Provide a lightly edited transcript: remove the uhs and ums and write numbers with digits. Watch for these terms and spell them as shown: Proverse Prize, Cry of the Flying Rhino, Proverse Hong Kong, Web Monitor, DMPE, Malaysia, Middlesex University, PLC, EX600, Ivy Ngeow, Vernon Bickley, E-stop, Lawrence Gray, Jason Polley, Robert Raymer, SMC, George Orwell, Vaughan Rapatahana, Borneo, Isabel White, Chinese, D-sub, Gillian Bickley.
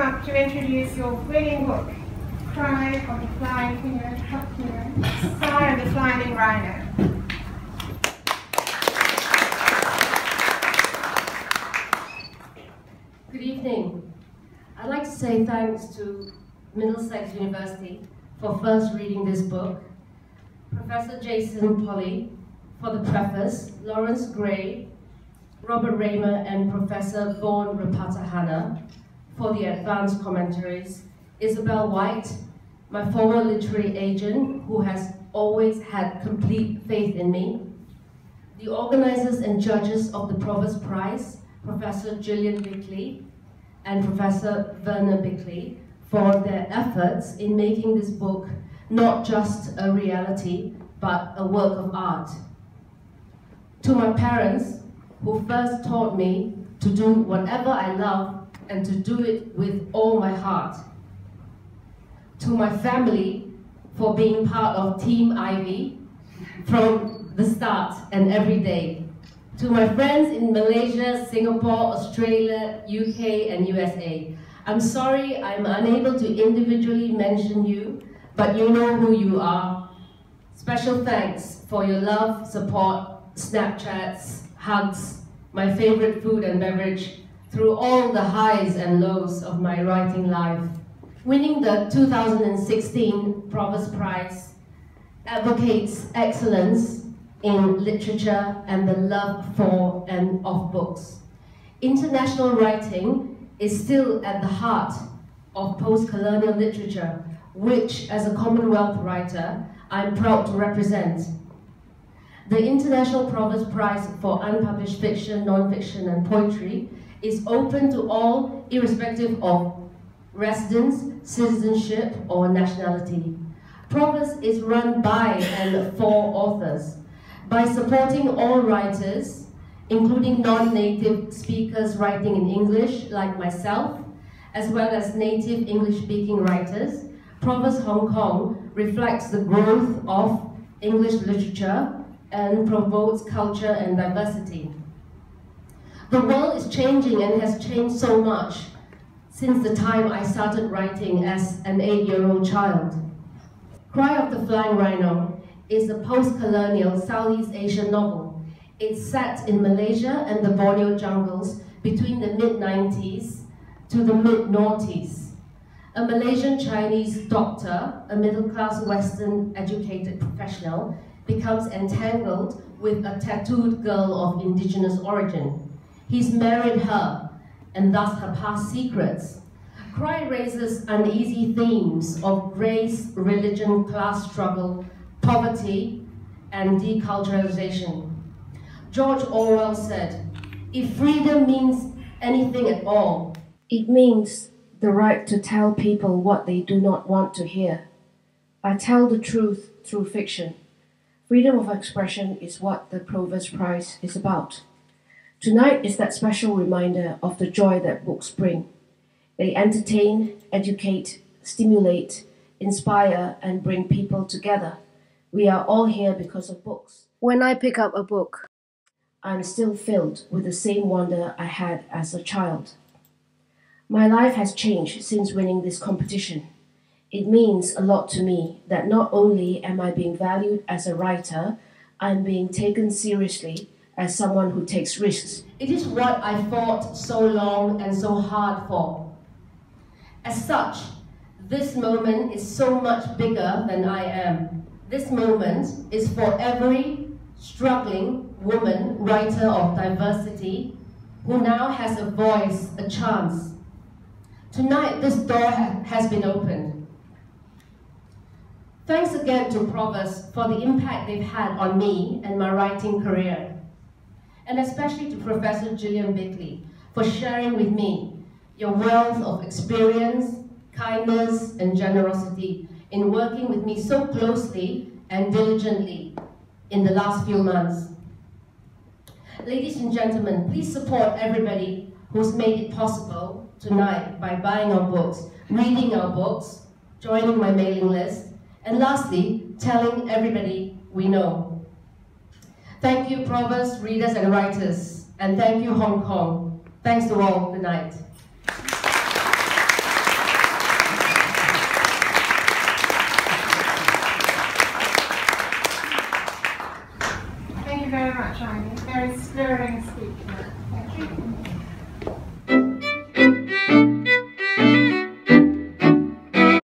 come up to introduce your winning book, Cry of the Flying Rhino, Cry of the Flying Rhino. Good evening. I'd like to say thanks to Middlesex University for first reading this book, Professor Jason Polley for the preface, Lawrence Gray, Robert Raymer, and Professor Vaughan Rapatahana for the advanced commentaries, Isabel White, my former literary agent who has always had complete faith in me, the organizers and judges of the Proverse Prize, Professor Gillian Bickley and Professor Vernon Bickley, for their efforts in making this book not just a reality, but a work of art. To my parents, who first taught me to do whatever I love and to do it with all my heart. To my family, for being part of Team Ivy from the start and every day. To my friends in Malaysia, Singapore, Australia, UK, and USA. I'm sorry I'm unable to individually mention you, but you know who you are. Special thanks for your love, support, Snapchats, hugs, my favorite food and beverage, through all the highs and lows of my writing life. Winning the 2016 Proverse Prize advocates excellence in literature and the love for and of books. International writing is still at the heart of post-colonial literature, which, as a Commonwealth writer, I'm proud to represent. The International Proverse Prize for Unpublished Fiction, Non-Fiction, and Poetry is open to all, irrespective of residence, citizenship, or nationality. Proverse is run by and for authors. By supporting all writers, including non-native speakers writing in English, like myself, as well as native English-speaking writers, Proverse Hong Kong reflects the growth of English literature and promotes culture and diversity. The world is changing and has changed so much since the time I started writing as an 8-year-old child. Cry of the Flying Rhino is a post-colonial Southeast Asian novel. It's set in Malaysia and the Borneo jungles between the mid-90s to the mid-noughties. A Malaysian Chinese doctor, a middle-class Western-educated professional, becomes entangled with a tattooed girl of indigenous origin. He's married her, and thus her past secrets. Cry raises uneasy themes of race, religion, class struggle, poverty, and deculturalization. George Orwell said, "If freedom means anything at all, it means the right to tell people what they do not want to hear. I tell the truth through fiction." Freedom of expression is what the Proverse Prize is about. Tonight is that special reminder of the joy that books bring. They entertain, educate, stimulate, inspire, and bring people together. We are all here because of books. When I pick up a book, I'm still filled with the same wonder I had as a child. My life has changed since winning this competition. It means a lot to me that not only am I being valued as a writer, I'm being taken seriously as someone who takes risks. It is what I fought so long and so hard for. As such, this moment is so much bigger than I am. This moment is for every struggling woman writer of diversity who now has a voice, a chance. Tonight, this door has been opened. Thanks again to Proverse for the impact they've had on me and my writing career, and especially to Professor Gillian Bickley for sharing with me your wealth of experience, kindness, and generosity in working with me so closely and diligently in the last few months. Ladies and gentlemen, please support everybody who's made it possible tonight by buying our books, reading our books, joining my mailing list, and lastly, telling everybody we know. Thank you, Proverse readers and writers, and thank you, Hong Kong. Thanks to all, good night. much, Eileen. Very stirring speaking. Thank you.